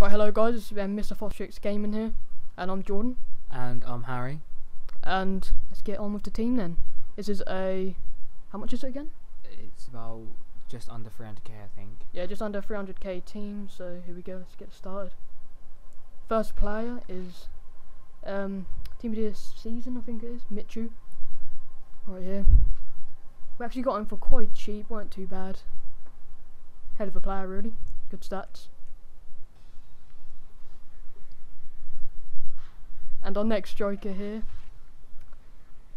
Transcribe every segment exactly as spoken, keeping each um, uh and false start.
Right, hello guys, it's um, Mr FosterX Gaming here, and I'm Jordan. And I'm Harry. And let's get on with the team then. This is a... how much is it again? It's about just under three hundred K, I think. Yeah, just under three hundred K team, so here we go, let's get started. First player is... Um, team of this season, I think it is, Michu. Right here. We actually got him for quite cheap, weren't too bad. Head of a player, really. Good stats. And our next striker here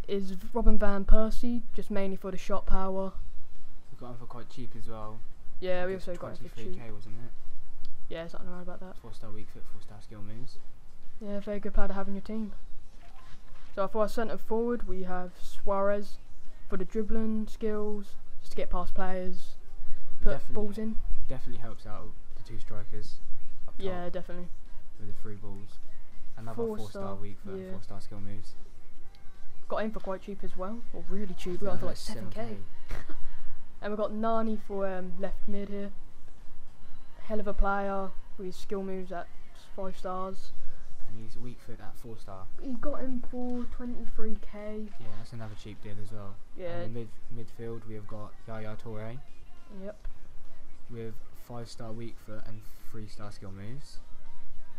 is Robin van Persie, just mainly for the shot power. We got him for quite cheap as well. Yeah, we also got him for cheap. twenty-three K, wasn't it? Yeah, something around about that. Four star weak foot, four star skill moves. Yeah, very good player to have in your team. So for our centre forward, we have Suarez for the dribbling skills, just to get past players, put definitely, balls in. Definitely helps out the two strikers. Up top, yeah, definitely. With the three balls. Another four, four star, star weak foot, yeah. four star skill moves. Got him for quite cheap as well, or really cheap. We got him for like seven K. And we got Nani for um, left mid here. Hell of a player with skill moves at five stars. And he's weak foot at four star. He got him for twenty-three K. Yeah, that's another cheap deal as well. Yeah. And in mid midfield we have got Yaya Toure. Yep. With five star weak foot and three star skill moves.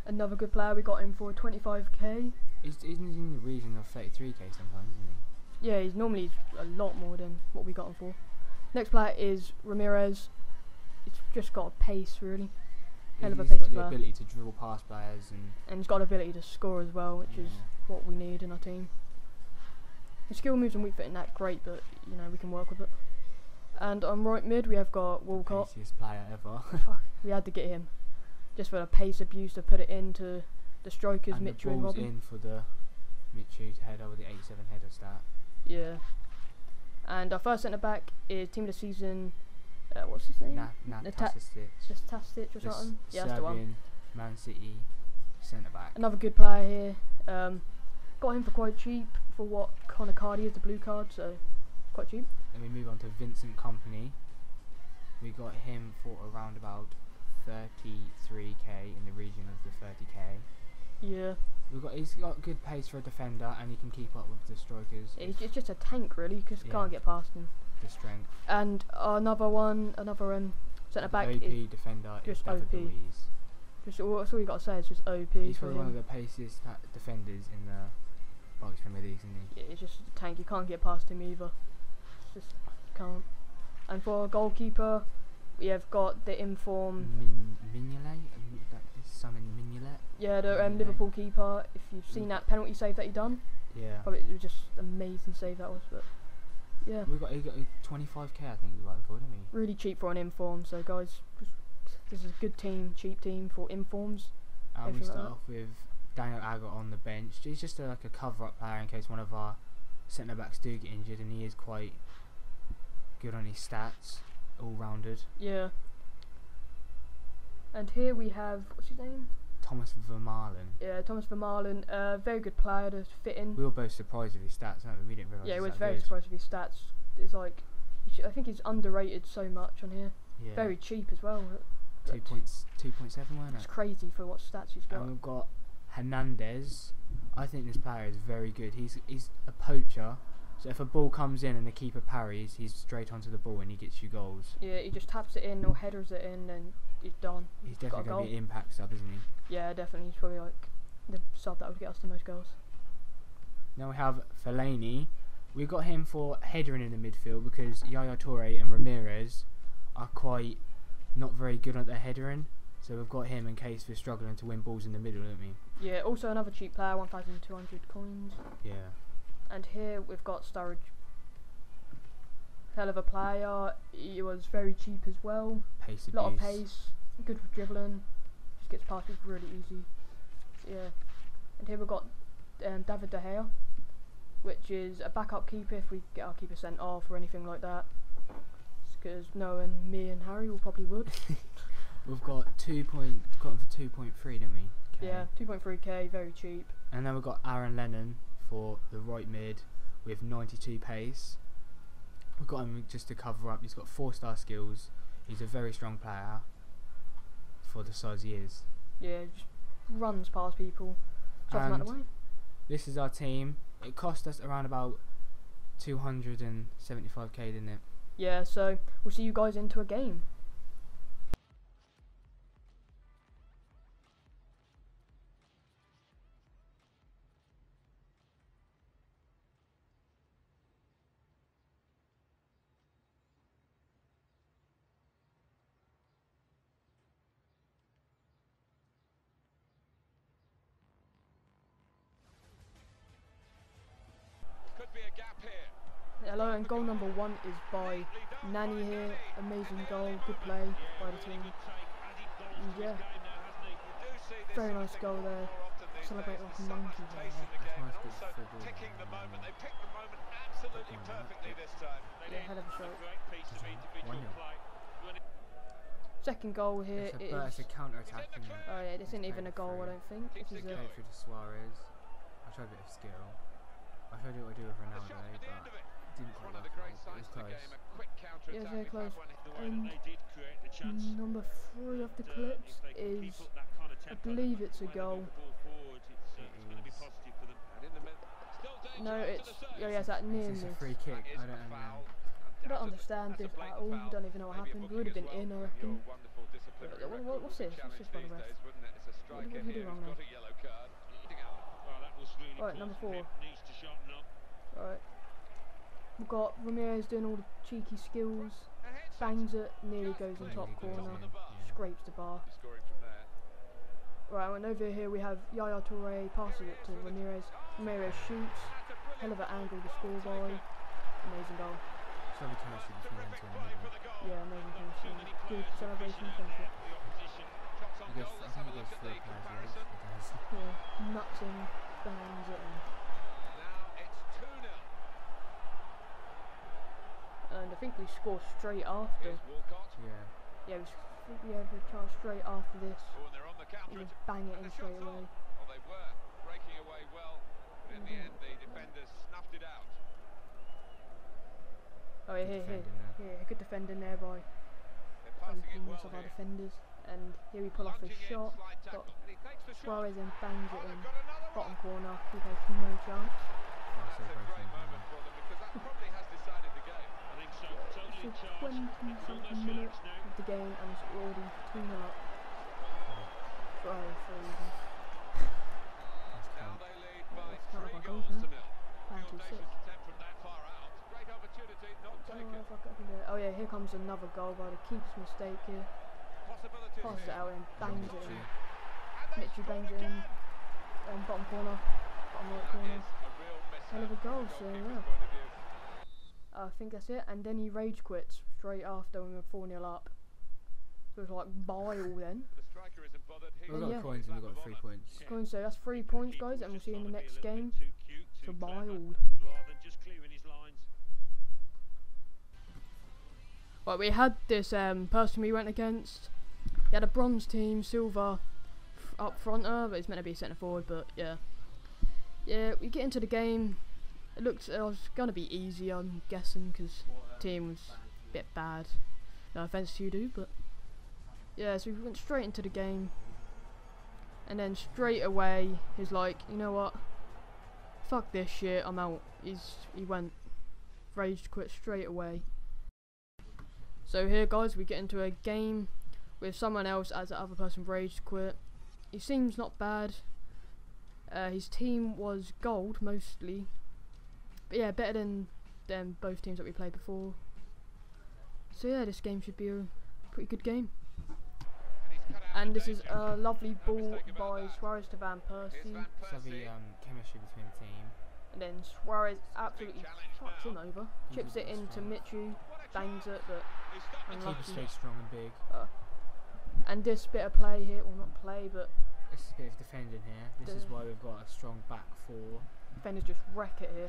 Another good player, we got him for twenty-five K. Isn't he in the region of thirty-three K sometimes, isn't he? Yeah, he's normally a lot more than what we got him for. Next player is Ramirez. He's just got a pace, really. Hell of a pace player. He's got the ability to dribble past players. And, and he's got the ability to score as well, which yeah. is what we need in our team. His skill moves and weak foot in that great, but you know, we can work with it. And on right mid, we have got Walcott. The paciest player ever. Fuck, we had to get him. Just for the pace abuse to put it into the strikers, and Michu and Robin. In for the Michu to head over the eighty-seven header stat. Yeah. And our first centre back is team of the season. Uh, what's his name? Nastasić. Nastasić or something. Yeah, Serbian, that's the one. Man City centre back. Another good player here. Um, got him for quite cheap for what Connor Cardi is, the blue card, so quite cheap. Then we move on to Vincent Kompany. We got him for around about thirty-three K, in the region of the thirty K. Yeah. We've got he's got good pace for a defender, and he can keep up with the strikers. It's, it's just a tank, really. You just yeah. can't get past him. The strength. And another one, another um, centre back. O P is defender. Just is David O P. De just that's all you got to say is just O P. He's probably one of the paciest defenders in the box Premier League, isn't he? Yeah, it's just a tank. You can't get past him either. It's just you can't. And for our goalkeeper, we have got the informed Min Mignolet, something Mignolet. Yeah, the um, Liverpool keeper. If you've seen that penalty save that he done, yeah, probably it was just amazing save that was. But yeah, we got he got twenty-five K, I think we got for, didn't we? Really cheap for an inform. So guys, this is a good team, cheap team for informs. And um, we start like off with Daniel Agger on the bench. He's just a, like a cover-up player in case one of our centre backs do get injured, and he is quite good on his stats. All-rounded. Yeah. And here we have, what's his name? Thomas Vermaelen. Yeah, Thomas Vermaelen. Uh, very good player to fit in. We were both surprised with his stats, weren't we? We didn't realise. Yeah, we were very good. surprised with his stats. It's like, I think he's underrated so much on here. Yeah. Very cheap as well. Two points, two point seven, weren't it? It's crazy for what stats he's got. And we've got Hernandez. I think this player is very good. He's he's a poacher. So if a ball comes in and the keeper parries, he's straight onto the ball and he gets you goals. Yeah, he just taps it in or headers it in and he's done. He's, he's definitely going to be an impact sub, isn't he? Yeah, definitely. He's probably like the sub that would get us the most goals. Now we have Fellaini. We got him for headering in the midfield because Yaya Toure and Ramirez are quite not very good at their headering. So we've got him in case we're struggling to win balls in the middle, don't we? Yeah, also another cheap player, one thousand two hundred coins. Yeah. And here we've got Sturridge. Hell of a player. He was very cheap as well. Pace abuse. Lot of pace. Good for dribbling. Just gets past people really easy. Yeah. And here we've got um, David de Gea, which is a backup keeper if we get our keeper sent off or anything like that. Because knowing me and Harry, we probably would. We've got two point. Got him for two point three, didn't we? K. Yeah, two point three K, very cheap. And then we've got Aaron Lennon for the right mid with ninety-two pace. We've got him just to cover up. He's got four star skills. He's a very strong player for the size he is. Yeah, just runs past people. Chucks them out of the way. This is our team. It cost us around about two hundred seventy-five K, didn't it? Yeah, so we'll see you guys into a game. Hello, and goal number one is by Nani here. Amazing goal, good play by the team. And yeah, very nice goal there. Celebrate like a monkey there. Yeah, hell of a shot. Second goal here it's a, it is. It's a counter attack. Oh yeah, this isn't even a goal, through. I don't think. It's played through to Suarez. I tried a bit of skill. I tried to do what I do with Ronaldo, but didn't quite like it. It was close. It was very close. And um, number three of the clips is, I believe it's a goal. It is. No, it's, oh yeah, it's that near miss. It's a free kick, I don't know. I don't understand this at all, I don't even know what happened. We would have been in, I reckon. What's this? What's this by the ref? What did we do wrong there? Alright, number four. Alright. We've got Ramirez doing all the cheeky skills. Bangs it, nearly goes in top corner. Scrapes the bar. Right, and over here we have Yaya Toure passes it to Ramirez. Ramirez shoots. Hell of an angle to score by. Amazing goal. Yeah, amazing goal. Good celebration. I guess I think it goes three players. Yeah, nuts in. Now it's two nil. And I think we score straight after. Yeah. Yeah, we, yeah, we charge straight after this. Oh, and they're on the counter. Just bang it in straight away. Well, they were breaking away well, but in the end the defenders snuffed it out. Oh yeah, here, here, yeah, good defending there by most of our defenders. And here we pull off a shot. Got Suarez and bangs it in. Bottom corner, he has no chance. It's a twenty something minute of the game and it's already two nil up. Sorry, sorry. That's kind of my goal, isn't it? nine two six. I don't know if I can do it. Oh yeah, here comes another goal by the keeper's mistake here. Pass it out and bangs it in. Michu bangs it in. Um, bottom corner, bottom right corner. Hell of a goal, so yeah. I think that's it. And then he rage quits straight after when we were four nil up. So it was like bile then. We've got yeah. coins and we've got three points. Coins, so that's three points, guys, and we'll see you in the next game. So bile. Right, we had this um, person we went against. He had a bronze team, silver. Up fronter, but he's meant to be centre forward. But yeah, yeah, we get into the game. It looks it was gonna be easy, I'm guessing, because team was a bit bad. No offense to you, do, but yeah. So we went straight into the game, and then straight away he's like, you know what? Fuck this shit, I'm out. He's he went rage quit straight away. So here, guys, we get into a game with someone else as the other person rage quit. He seems not bad. Uh, his team was gold mostly, but yeah, better than than both teams that we played before. So yeah, this game should be a pretty good game. And this is a lovely ball by Suarez to Van Persie. So the um, chemistry between the team. And then Suarez absolutely chucks him over, chips it into Michu, bangs it, but unlucky. Keeper stays strong and big. Uh, And this bit of play here, well not play, but this is a bit of defending here. This is why we've got a strong back four. Defenders just wreck it here.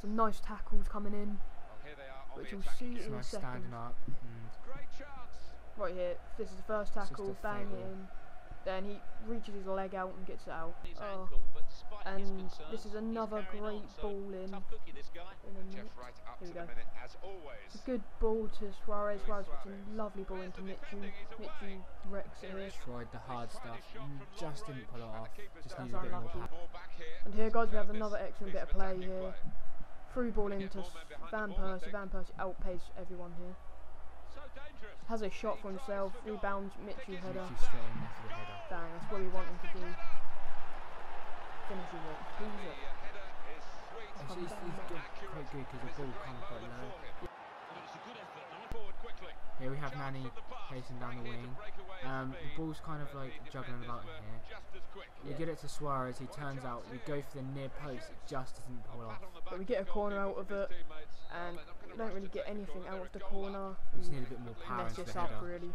Some nice tackles coming in, well, which we'll see in a nice second. Standing up. Mm. Right here, this is the first tackle, bang it in. Then he reaches his leg out and gets it out. Oh. Angle, but And this is another great ball in. Here we go. Good ball to Suarez. Suarez puts a lovely ball into Michu. Michu wrecks it. Tried the hard stuff. Just didn't pull it off. Just needed a bit more power. And here, guys, we have another excellent bit of play here. Through ball into Van Persie. Van Persie outpaced everyone here. Has a shot for himself. Rebounds. Michu header. Bang. That's what we want him to do. Finishes it. He's it. It's, it's, it's good, quite good because the ball kind of got low. Here we have Nani chasing down the wing. Um, the ball's kind of like juggling about in here. We get it to Suarez, he turns out, we go for the near post, it just doesn't pull off. But we get a corner out of it, and we don't really get anything out of the corner. We just need a bit more power into the header. Up, really.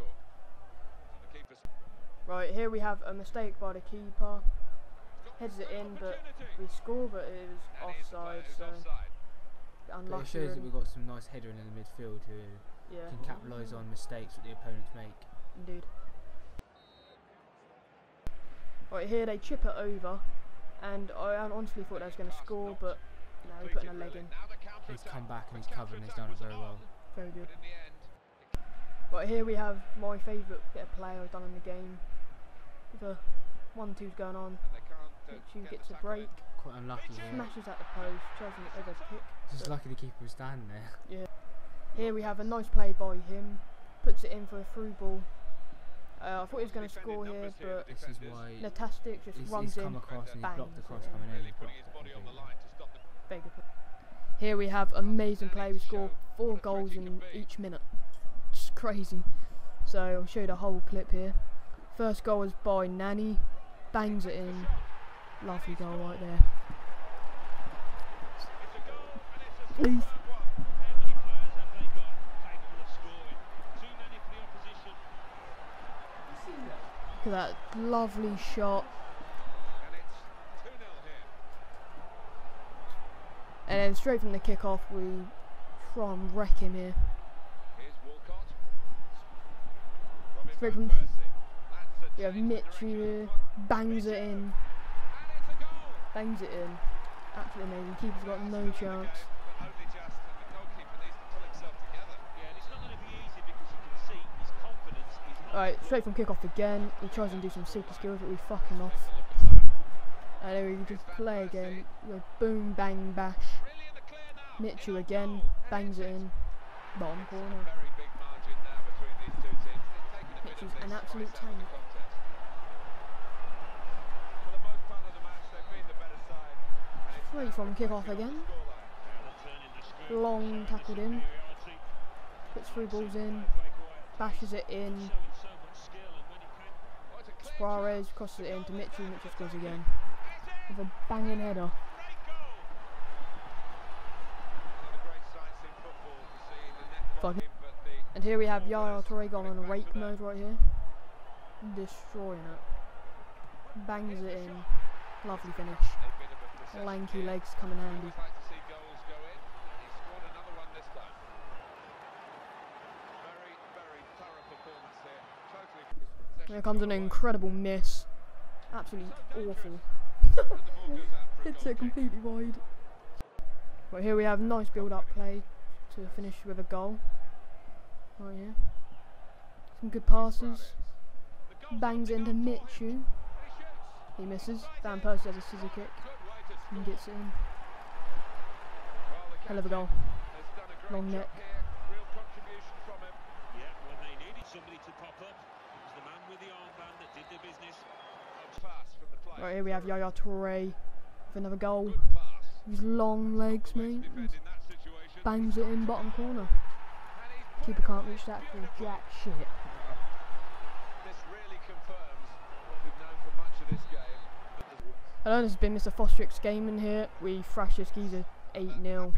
Right, here we have a mistake by the keeper. Heads it in, but we score, but it was offside, so unlucky. It shows that we've got some nice header in the midfield who yeah. can capitalise on mistakes that the opponents make. Indeed. Right, here they chip it over, and I honestly thought they was going to score, but no, we're putting a leg in. He's come back and he's covered and he's done it very well. Very good. Right, here we have my favourite bit of play I've done in the game. The one-two's going on. Michu gets a break, quite unlucky, smashes at the post, chosen the other pick. Just lucky the keeper was standing there. Yeah. Here we have a nice play by him, puts it in for a through ball. Uh, I thought he was going to score here, but this is why Nastasić just he's, runs he's come in, across and he's blocked the cross coming in. Beg your pardon. Here we have amazing play. We score four goals in each minute. It's crazy. So I'll show you the whole clip here. First goal was by Nani, bangs it in. Lovely goal right there. Please. Look at that lovely shot. And then straight from the kick-off we try and wreck him here. Here's Walcott. Straight from we have Michu here, bangs it in. Bangs it in. Absolutely amazing. Keeper's got no chance. Only just, and the goalkeeper needs to pull himself together. Yeah, and it's not going to be easy because you can see his confidence is not. Alright, straight from kickoff again. He tries and do some super skills, but we fuck him off. And then we just play again. We're boom, bang, bash. Michu again. Bangs it in. Bottom corner. Michu's an absolute tank. Straight from kick-off again. Long tackled in. Puts three balls in. Bashes it in. Suarez crosses it in to Michu. Michu scores again. With a banging header. Fucking. And here we have Yaya Toure gone on a rake mode right here. Destroying it. Bangs it in. Lovely finish. Lanky legs coming handy. Here comes an incredible miss. Absolutely awful. Hits it completely wide. Right, here we have nice build-up play to finish with a goal. Right here. Some good passes. Bangs into Michu. He misses. Van Persie has a scissor kick. And gets it in. Hell of a goal. Long neck. Right, here we have Yaya Toure with another goal. His long legs, mate. Bangs it in bottom corner. Keeper can't reach that for jack shit. Hello, this has been Mister FosterX Gaming here. We thrashed this geezer eight nil.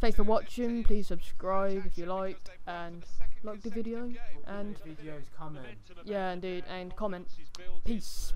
Thanks for watching. Please subscribe if you liked and like the video and videos comment. Yeah, indeed, and comment. Peace.